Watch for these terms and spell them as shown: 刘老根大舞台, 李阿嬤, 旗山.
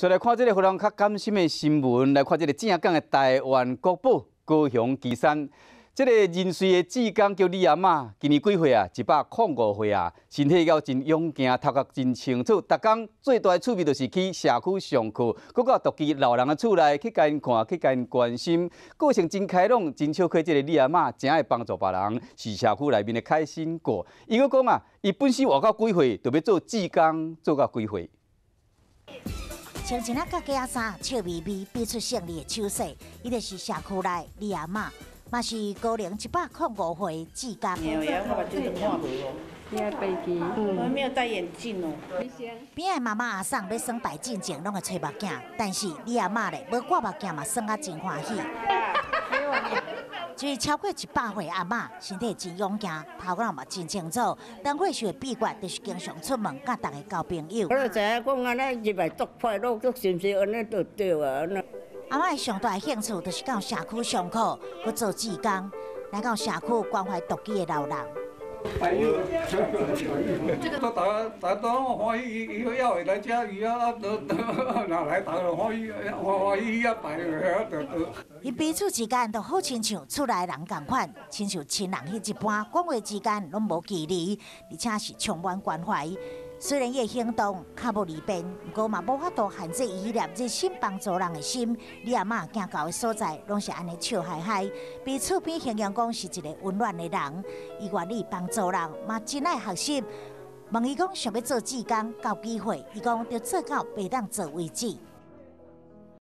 所以来看这个非常较感性的新闻，来看这个正港的台湾国宝高雄旗山。这个人瑞的志工叫李阿嬷，今年几岁啊？105岁啊，身体够真勇健，头壳真清楚。逐天最大的趣味就是去社区上课，佮到独居老人的厝内去甲因看，去甲因关心。个性真开朗，真笑开。这个李阿嬷真爱帮助别人，是社区内面的开心果。伊佫讲啊，伊本身活到几岁，就要做志工，做到几岁。 穿一那个假衫，笑眯眯，比出胜利的手势。伊就是社区内李阿嬷，嘛是高龄105岁志工。我没有戴眼镜哦。边个妈妈阿桑要耍摆进前，拢会找目镜，但是李阿嬷嘞，无挂目镜嘛，耍啊真欢喜。就是超过100岁阿嬷，身体真勇健，头脑嘛真清楚。但我学秘诀就是经常出门，甲大家交朋友。我著知影讲安尼入来足快乐，足心情安尼就对啊。阿嬷上大兴趣就是到社区上课，去做志工，来到社区关怀独居的老人。哎呦，这个都打我欢喜，以后要回来家里啊，哪来打了欢喜啊，摆了都。 因彼此之间都好亲像厝内人共款，亲像亲人迄一般，讲话之间拢无距离，而且是充满关怀。虽然伊的行动较无利便，不过嘛无法度限制伊热心帮助人的心。你阿嬷行到的所在，拢是安尼笑嗨嗨，彼此边形容讲是一个温暖的人。伊愿意帮助人，嘛真爱学习。问伊讲想要做志工，到机会，伊讲要做到袂当做为止。